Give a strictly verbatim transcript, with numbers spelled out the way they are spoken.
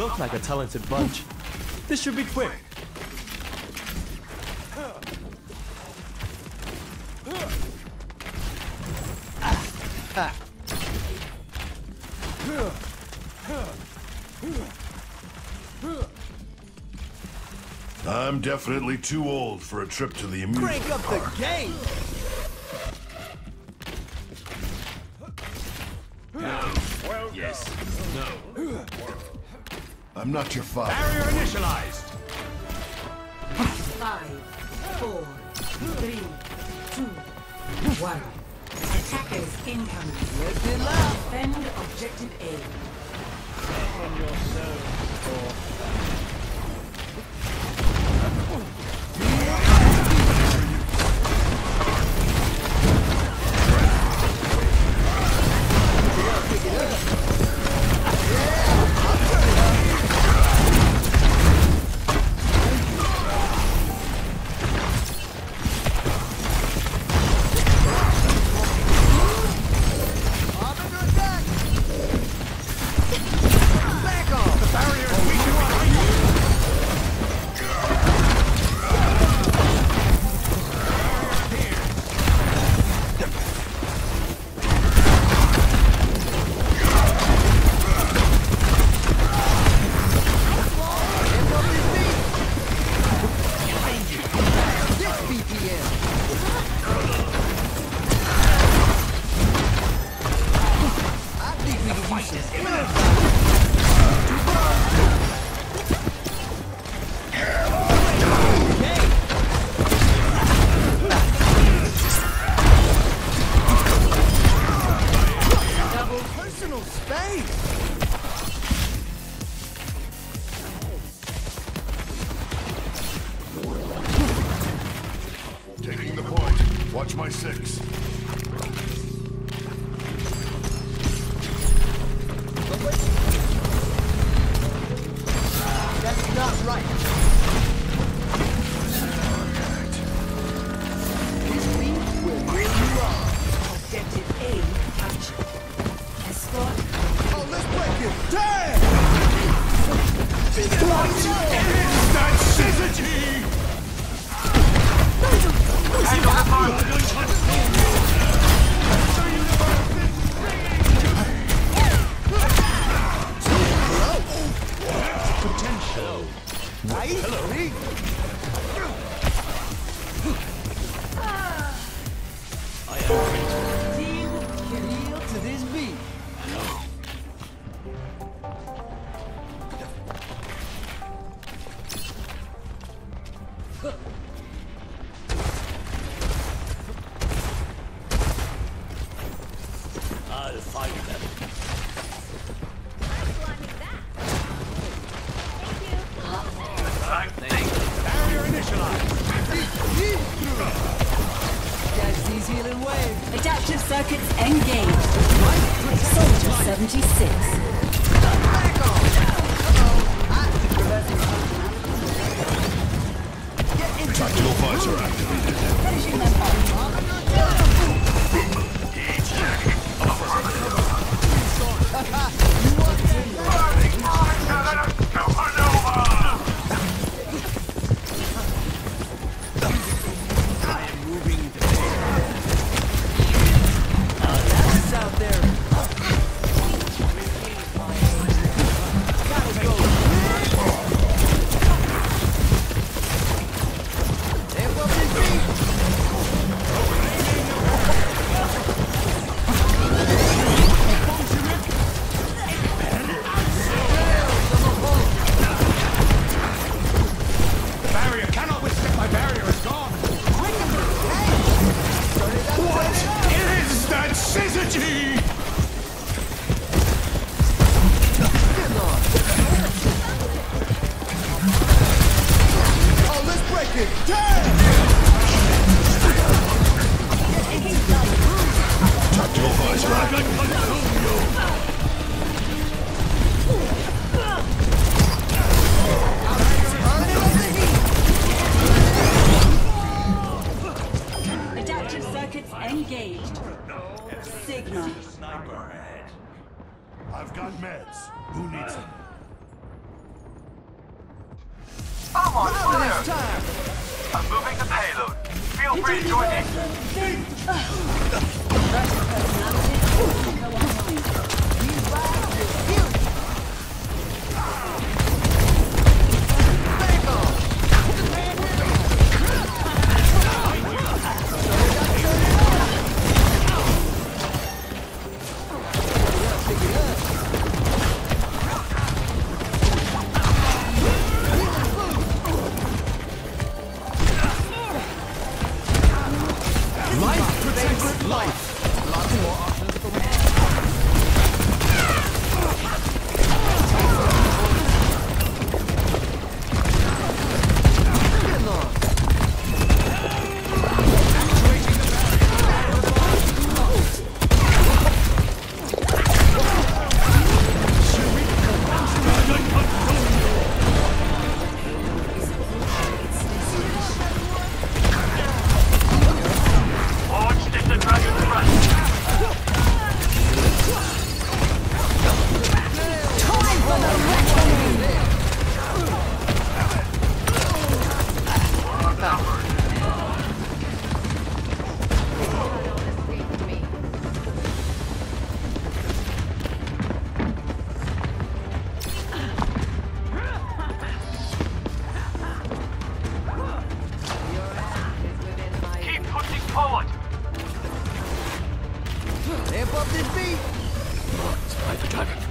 look like a talented bunch. This should be quick. Ah. I'm definitely too old for a trip to the amusement Break up park. The game! Yes. No. I'm not your father. Barrier initialized. Five, four, three, two, one. Attackers incoming. Defend objective A. On yourself, or... I've got meds. Who needs them? I'm on fire! I'm moving the payload. Feel free to join me. Forward. Amp up this beat! Hyperdrive.